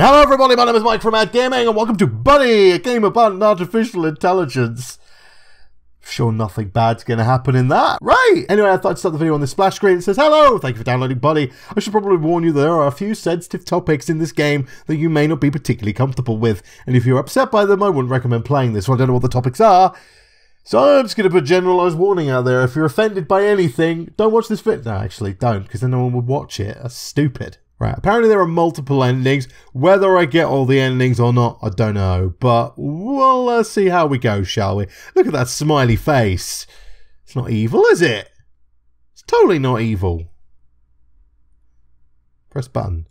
Hello everybody, my name is Mike from Ad Gaming, and welcome to Buddy, a game about artificial intelligence. Sure, nothing bad's gonna happen in that, right? Anyway, I thought I'd start the video on this splash screen. It says, hello, thank you for downloading Buddy. I should probably warn you that there are a few sensitive topics in this game that you may not be particularly comfortable with, and if you're upset by them, I wouldn't recommend playing this. Well, I don't know what the topics are, so I'm just gonna put a generalised warning out there. If you're offended by anything, don't watch this video. No, actually, don't, because then no one would watch it. That's stupid. Right, apparently there are multiple endings. Whether I get all the endings or not, I don't know. But we'll see how we go, shall we? Look at that smiley face. It's not evil, is it? It's totally not evil. Press button.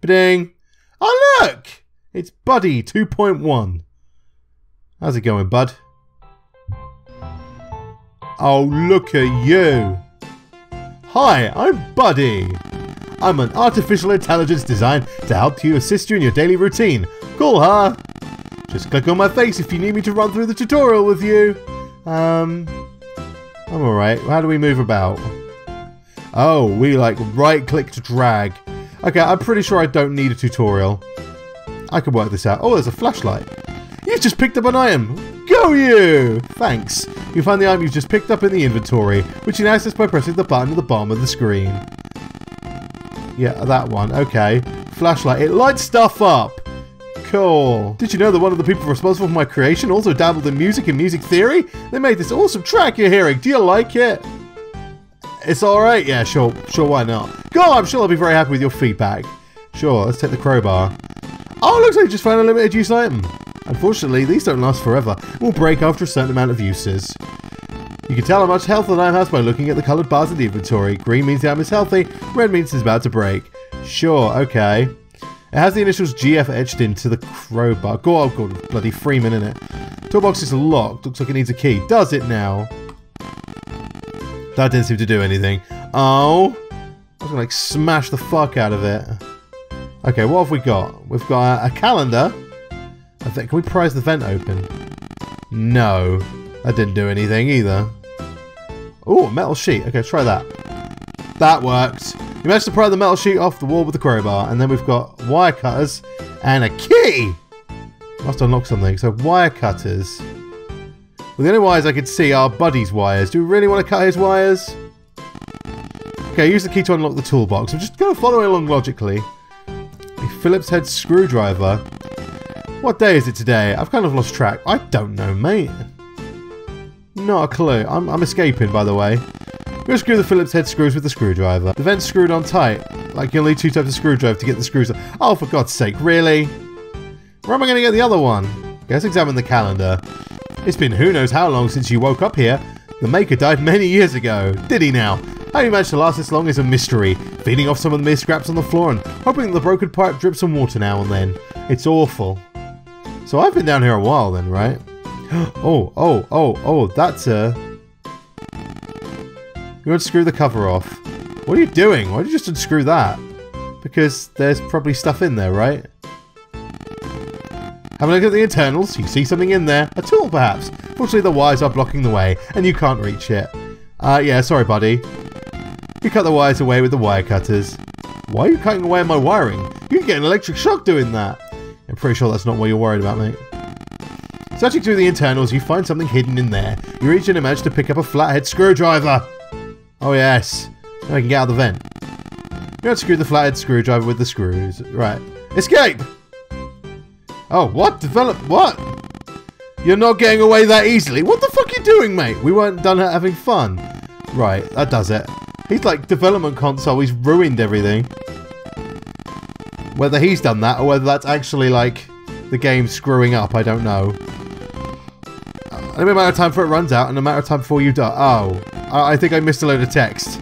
Ba-ding. Oh, look! It's Buddy 2.1. How's it going, bud? Oh, look at you. Hi, I'm Buddy. I'm an artificial intelligence design to help you assist you in your daily routine. Cool, huh? Just click on my face if you need me to run through the tutorial with you. I'm alright. How do we move about? Oh, we like right click to drag. Okay, I'm pretty sure I don't need a tutorial. I can work this out. Oh, there's a flashlight. You just picked up an item. Go you! Thanks. You find the item you've just picked up in the inventory, which you can access by pressing the button at the bottom of the screen. Yeah, that one. Okay. Flashlight. It lights stuff up. Cool. Did you know that one of the people responsible for my creation also dabbled in music and music theory? They made this awesome track you're hearing. Do you like it? It's alright. Yeah, sure. Sure, why not? God, I'm sure I'll be very happy with your feedback. Sure, let's take the crowbar. Oh, looks like you just found a limited use item. Unfortunately, these don't last forever. We'll break after a certain amount of uses. You can tell how much health an item has by looking at the coloured bars in the inventory. Green means the item is healthy, red means it's about to break. Sure, okay. It has the initials GF etched into the crowbar. Oh god, bloody Freeman, innit? Toolbox is locked, looks like it needs a key. Does it now? That didn't seem to do anything. Oh! I was gonna like smash the fuck out of it. Okay, what have we got? We've got a calendar. I think, can we prise the vent open? No. That didn't do anything either. Oh, a metal sheet. Okay, try that. That worked. You managed to pry the metal sheet off the wall with the crowbar, and then we've got wire cutters and a key! Must unlock something. So, wire cutters. Well, the only wires I could see are Buddy's wires. Do we really want to cut his wires? Okay, use the key to unlock the toolbox. I'm just going to follow along logically. A Phillips head screwdriver. What day is it today? I've kind of lost track. I don't know, mate. Not a clue. I'm escaping, by the way. We'll screw the Phillips head screws with the screwdriver. The vent's screwed on tight. Like, you'll need two types of screwdriver to get the screws up. Oh, for God's sake, really? Where am I going to get the other one? Okay, let's examine the calendar. It's been who knows how long since you woke up here. The maker died many years ago. Did he now? How you managed to last this long is a mystery. Feeding off some of the mere scraps on the floor and hoping that the broken pipe drips some water now and then. It's awful. So I've been down here a while then, right? Oh, that's a... You unscrew the cover off. What are you doing? Why did you just unscrew that? Because there's probably stuff in there, right? Have a look at the internals. You see something in there. A tool, perhaps. Fortunately, the wires are blocking the way, and you can't reach it. Yeah, sorry, buddy. You cut the wires away with the wire cutters. Why are you cutting away my wiring? You can get an electric shock doing that. I'm pretty sure that's not what you're worried about, mate. Searching through the internals, you find something hidden in there. You reach in and manage to pick up a flathead screwdriver. Oh yes. Now I can get out of the vent. You unscrew the flathead screwdriver with the screws. Right. Escape! Oh, what? Develop... what? You're not getting away that easily. What the fuck are you doing, mate? We weren't done having fun. Right, that does it. He's like development console. He's ruined everything. Whether he's done that or whether that's actually like the game screwing up, I don't know. The amount of time before it runs out and the amount of time before you die. Oh, I think I missed a load of text.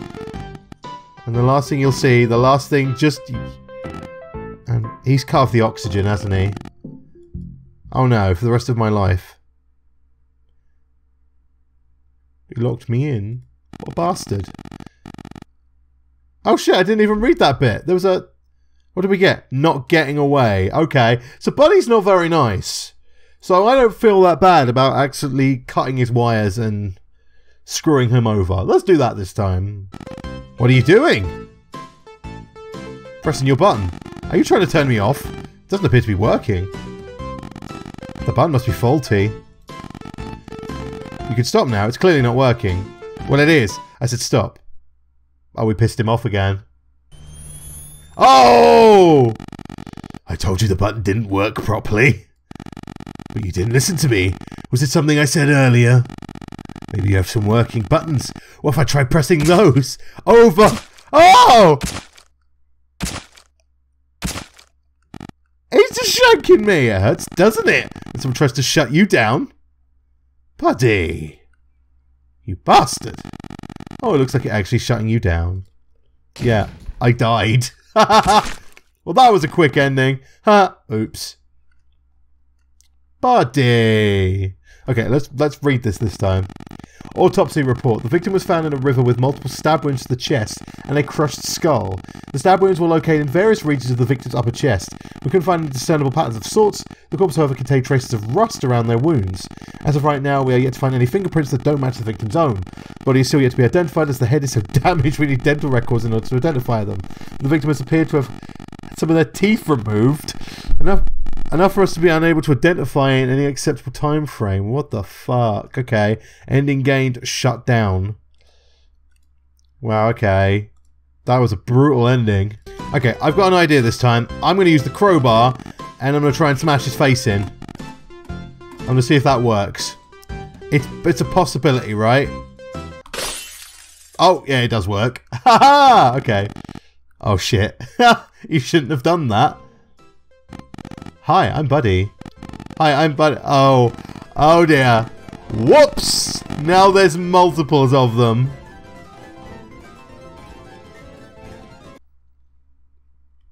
And the last thing you'll see, the last thing just... And he's carved the oxygen, hasn't he? Oh no, for the rest of my life. He locked me in? What a bastard. Oh shit, I didn't even read that bit. There was a... What did we get? Not getting away. Okay, so Buddy's not very nice. So I don't feel that bad about accidentally cutting his wires and screwing him over. Let's do that this time. What are you doing? Pressing your button. Are you trying to turn me off? It doesn't appear to be working. The button must be faulty. You can stop now. It's clearly not working. Well, it is. I said stop. Oh, we pissed him off again. Oh! I told you the button didn't work properly. But you didn't listen to me. Was it something I said earlier? Maybe you have some working buttons. What if I try pressing those? Over! Oh! He's just shanking me. It hurts, doesn't it? And someone tries to shut you down. Buddy. You bastard. Oh, it looks like it actually shutting you down. Yeah, I died. Well, that was a quick ending. Ha! Oops. Buddy. Okay, let's read this time. Autopsy report. The victim was found in a river with multiple stab wounds to the chest and a crushed skull. The stab wounds were located in various regions of the victim's upper chest. We couldn't find any discernible patterns of sorts. The corpse, however, contained traces of rust around their wounds. As of right now, we are yet to find any fingerprints that don't match the victim's own. The body is still yet to be identified as the head is so damaged we need dental records in order to identify them. The victim has appeared to have had some of their teeth removed. Enough for us to be unable to identify in any acceptable time frame. What the fuck? Okay. Ending gained. Shut down. Wow, okay. That was a brutal ending. Okay, I've got an idea this time. I'm going to use the crowbar, and I'm going to try and smash his face in. I'm going to see if that works. It's a possibility, right? Oh, yeah, it does work. Ha-ha! Okay. Oh, shit. You shouldn't have done that. Hi, I'm Buddy. Hi, I'm Buddy. Oh. Oh, dear. Whoops! Now there's multiples of them.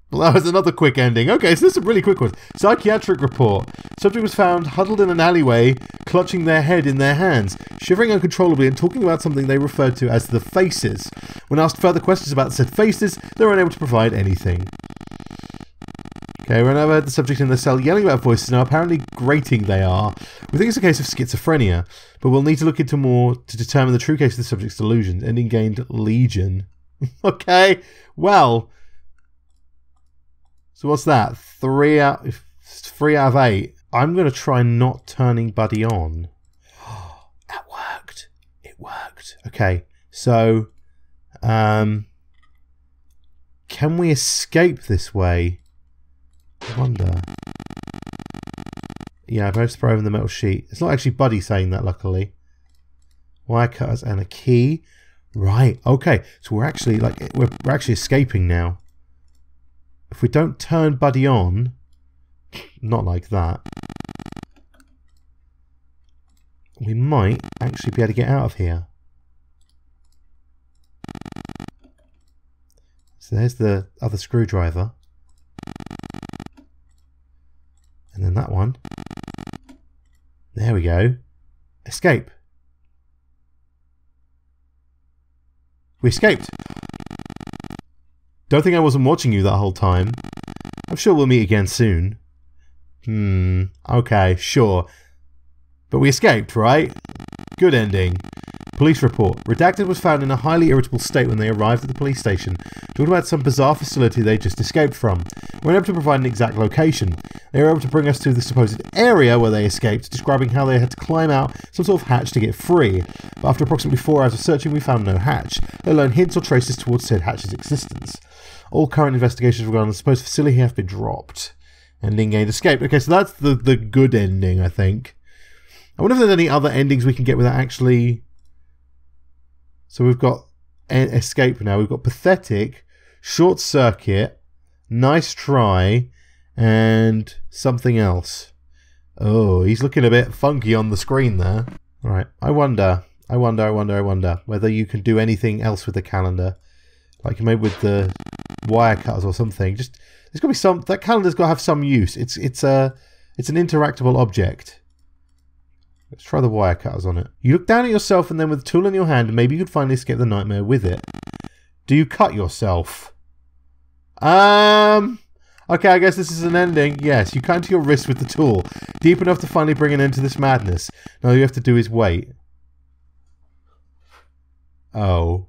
Well, that was another quick ending. Okay, so this is a really quick one. Psychiatric report. Subject was found huddled in an alleyway, clutching their head in their hands, shivering uncontrollably and talking about something they referred to as the faces. When asked further questions about said faces, they were unable to provide anything. Okay, we now heard the subject in the cell yelling about voices and how apparently grating they are. We think it's a case of schizophrenia, but we'll need to look into more to determine the true case of the subject's delusions. Ending gained Legion. Okay, well. So what's that? 3 out of 8. I'm going to try not turning Buddy on. That worked. It worked. Okay, so. Can we escape this way? I wonder. Yeah, I've managed to throw over the metal sheet. It's not actually Buddy saying that, luckily. Wire cutters and a key. Right. Okay. So we're actually we're actually escaping now. If we don't turn Buddy on, not like that, we might actually be able to get out of here. So there's the other screwdriver. And then that one. There we go. Escape. We escaped. Don't think I wasn't watching you that whole time. I'm sure we'll meet again soon. Okay, sure. But we escaped, right? Good ending. Police report. Redacted was found in a highly irritable state when they arrived at the police station, talking about some bizarre facility they just escaped from. We were able to provide an exact location. They were able to bring us to the supposed area where they escaped, describing how they had to climb out some sort of hatch to get free. But after approximately 4 hours of searching, we found no hatch, let alone hints or traces towards said hatch's existence. All current investigations regarding the supposed facility have been dropped. Ending gained escape. Okay, so that's the good ending, I think. I wonder if there's any other endings we can get without actually... So we've got escape now. We've got pathetic, short circuit, nice try, and something else. Oh, he's looking a bit funky on the screen there. All right, I wonder whether you can do anything else with the calendar. Like you made with the wire cutters or something. Just there's gotta be some, that calendar's gotta have some use. It's an interactable object. Let's try the wire cutters on it. You look down at yourself and then with the tool in your hand, maybe you could finally escape the nightmare with it. Do you cut yourself? Okay, I guess this is an ending. Yes, you cut into your wrist with the tool. Deep enough to finally bring an end to this madness. Now all you have to do is wait. Oh.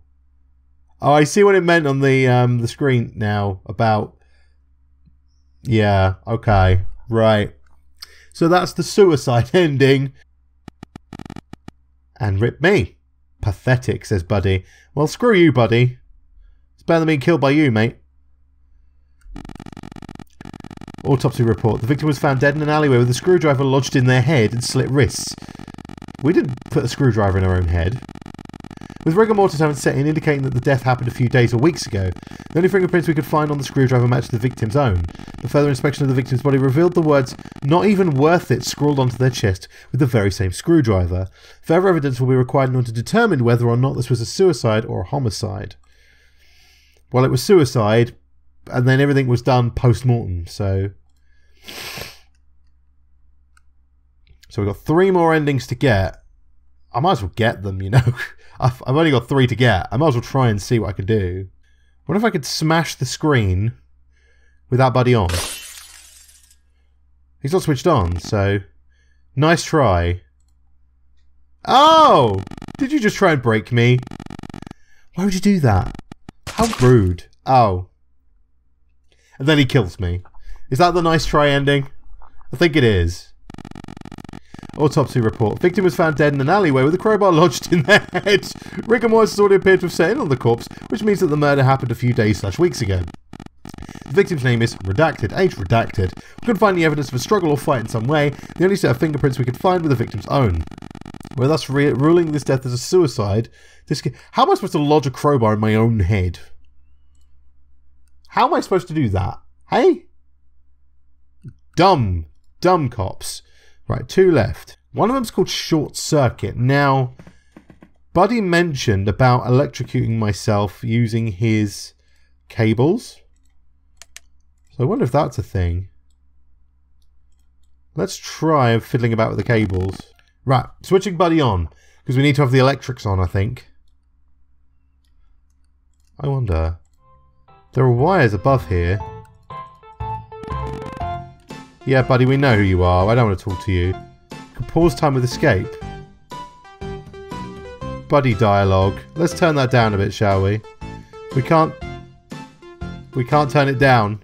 Oh, I see what it meant on the screen now about Yeah, okay, right. So that's the suicide ending. And rip me. Pathetic, says Buddy. Well, screw you, Buddy. It's better than being killed by you, mate. Autopsy report. The victim was found dead in an alleyway with a screwdriver lodged in their head and slit wrists. We didn't put a screwdriver in our own head. With rigor mortis having set in, indicating that the death happened a few days or weeks ago, the only fingerprints we could find on the screwdriver matched the victim's own. The further inspection of the victim's body revealed the words, "not even worth it," scrawled onto their chest with the very same screwdriver. Further evidence will be required in order to determine whether or not this was a suicide or a homicide. Well, it was suicide, and then everything was done post-mortem, so... So we've got 3 more endings to get. I might as well get them, you know. I've only got 3 to get. I might as well try and see what I can do. What if I could smash the screen without Buddy on? He's not switched on, so... Nice try. Oh! Did you just try and break me? Why would you do that? How rude. Oh. And then he kills me. Is that the nice try ending? I think it is. Autopsy report. Victim was found dead in an alleyway with a crowbar lodged in their head. Rigor mortis has already appeared to have set in on the corpse, which means that the murder happened a few days/weeks ago. The victim's name is redacted. Age redacted. We couldn't find any evidence of a struggle or fight in some way. The only set of fingerprints we could find were the victim's own. We're thus ruling this death as a suicide. How am I supposed to lodge a crowbar in my own head? How am I supposed to do that? Hey? Dumb cops. Right, 2 left. One of them's called Short Circuit. Now, Buddy mentioned about electrocuting myself using his cables. So I wonder if that's a thing. Let's try fiddling about with the cables. Right, switching Buddy on. Because we need to have the electrics on, I think. I wonder. There are wires above here. Yeah, Buddy, we know who you are. I don't want to talk to you. Could pause time with escape. Buddy dialogue. Let's turn that down a bit, shall we? We can't turn it down.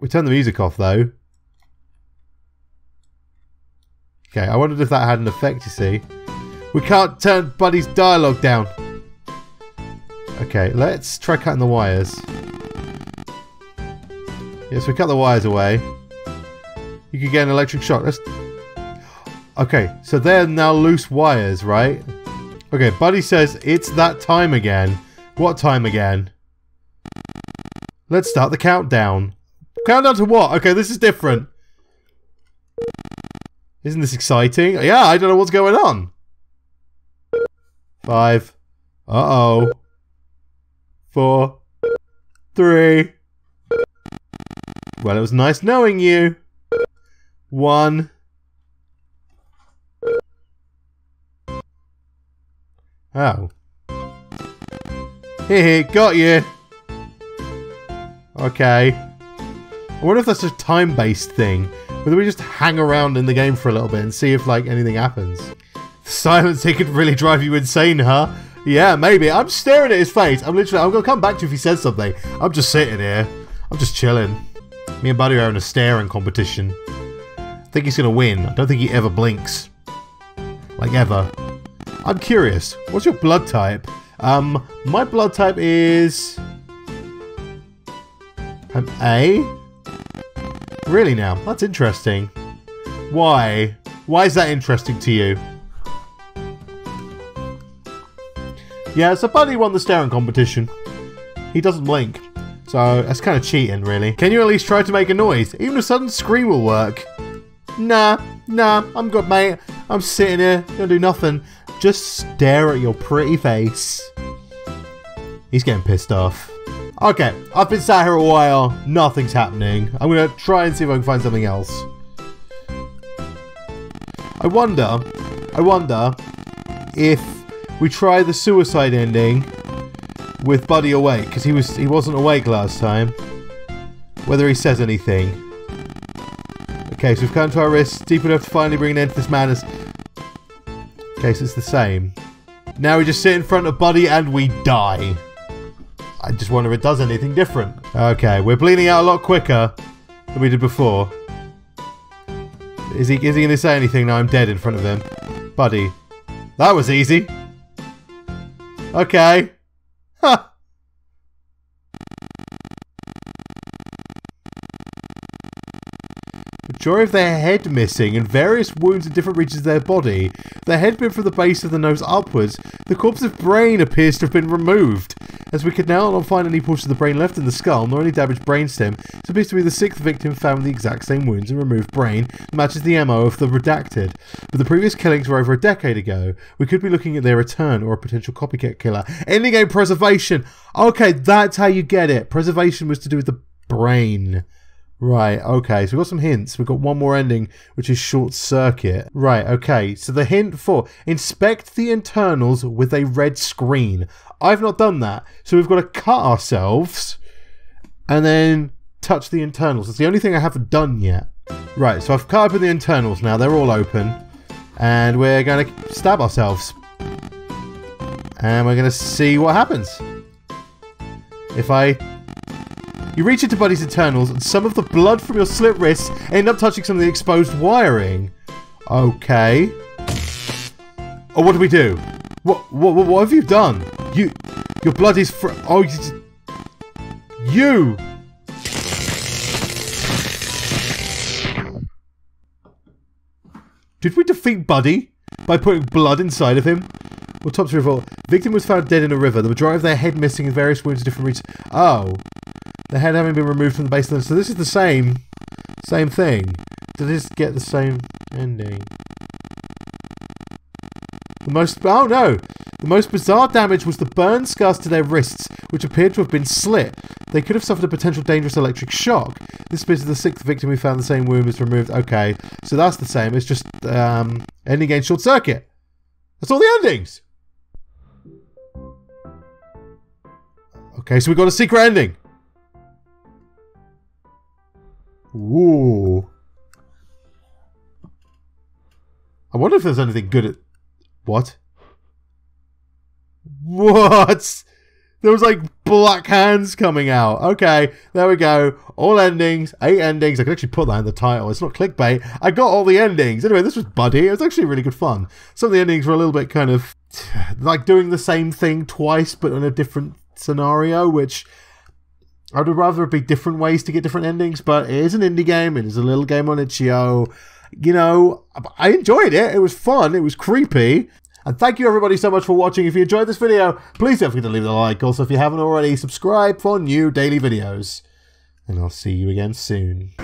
We turn the music off, though. Okay, I wondered if that had an effect, you see. We can't turn Buddy's dialogue down. Okay, let's try cutting the wires. Yes, we cut the wires away. You could get an electric shock. Okay, so they're now loose wires, right? Okay, Buddy says, it's that time again. What time again? Let's start the countdown. Countdown to what? Okay, this is different. Isn't this exciting? Yeah, I don't know what's going on. 5. Uh-oh. 4. 3. Well, it was nice knowing you. 1. Oh. Hehe, got you. Okay. I wonder if that's a time-based thing. Whether we just hang around in the game for a little bit and see if, like, anything happens. The silence here could really drive you insane, huh? Yeah, maybe. I'm staring at his face. I'm going to come back to you if he says something. I'm just sitting here. I'm just chilling. Me and Buddy are in a staring competition. I think he's going to win. I don't think he ever blinks. Like, ever. I'm curious. What's your blood type? My blood type is... I'm A? Really now? That's interesting. Why? Why is that interesting to you? Yeah, so Buddy won the staring competition. He doesn't blink. So, that's kind of cheating, really. Can you at least try to make a noise? Even a sudden scream will work. Nah, I'm good, mate. I'm sitting here, gonna do nothing. Just stare at your pretty face. He's getting pissed off. Okay, I've been sat here a while. Nothing's happening. I'm gonna try and see if I can find something else. I wonder if we try the suicide ending with Buddy awake, because he wasn't awake last time. Whether he says anything. Okay, so we've come to our wrists, deep enough to finally bring an end to this madness. Okay, so it's the same. Now we just sit in front of Buddy and we die. I just wonder if it does anything different. Okay, we're bleeding out a lot quicker than we did before. Is he going to say anything now I'm dead in front of them? Buddy. That was easy. Okay. Huh. Majority of their head missing and various wounds in different regions of their body. Their head bent from the base of the nose upwards. The corpse of brain appears to have been removed, as we could now not find any portion of the brain left in the skull, nor any damaged brainstem. It appears to be the sixth victim found with the exact same wounds and removed brain, matches the MO of the redacted. But the previous killings were over a decade ago. We could be looking at their return or a potential copycat killer. Ending game preservation! Okay, that's how you get it. Preservation was to do with the brain. Right, okay, so we've got some hints. We've got one more ending, which is short circuit. Right, okay, so the hint for inspect the internals with a red screen. I've not done that. So we've got to cut ourselves and then touch the internals. It's the only thing I haven't done yet. Right, so I've cut open the internals now. They're all open. And we're going to stab ourselves. And we're going to see what happens. If I... You reach into Buddy's internals, and some of the blood from your slit wrists end up touching some of the exposed wiring. Okay. Oh, what do we do? What have you done? Your blood is you! Did we defeat Buddy by putting blood inside of him? Autopsy report. Victim was found dead in a river. The majority of their head missing and various wounds in different regions. Oh. The head having been removed from the baseline. So this is the same thing. Did this get the same ending? Oh no! The most bizarre damage was the burn scars to their wrists, which appeared to have been slit. They could have suffered a potential dangerous electric shock. This bit of the sixth victim who found the same wound was removed. Okay, so that's the same. It's just ending game short circuit. That's all the endings! Okay, so we got a secret ending. Ooh. I wonder if there's anything good at... What? What? There was like black hands coming out. Okay, there we go. All endings, 8 endings. I could actually put that in the title. It's not clickbait. I got all the endings. Anyway, this was Buddy. It was actually really good fun. Some of the endings were a little bit kind of... like doing the same thing twice, but in a different scenario, which... I would rather it be different ways to get different endings, but it is an indie game. It is a little game on itch.io. You know, I enjoyed it. It was fun. It was creepy. And thank you everybody so much for watching. If you enjoyed this video, please don't forget to leave a like. Also, if you haven't already, subscribe for new daily videos. And I'll see you again soon.